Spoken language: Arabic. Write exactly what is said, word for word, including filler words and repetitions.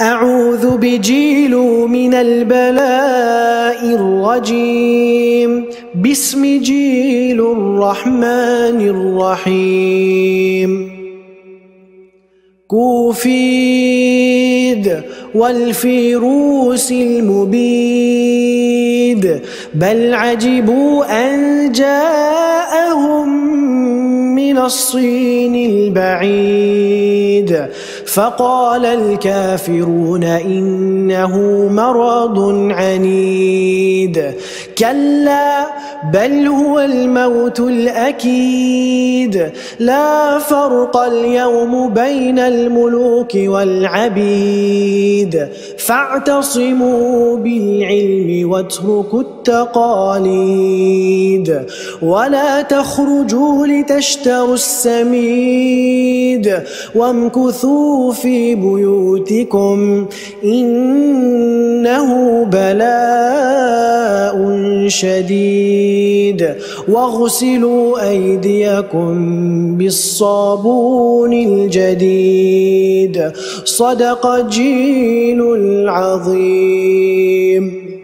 أعوذ بجيلو من البلاء الرجيم بسم جيل الرحمن الرحيم كوفيد والفيروس المبيد بل عجبوا أن جاءهم من الصين البعيد فقال الكافرون إنه مرض عنيد كلا بل هو الموت الأكيد لا فرق اليوم بين الملوك والعبيد فاعتصموا بالعلم واتركوا التقاليد ولا تخرجوا لتشتروا السميد وامكثوا في بيوتكم إنه بلاء شديد واغسلوا أيديكم بالصابون الجديد صدق جيل العظيم.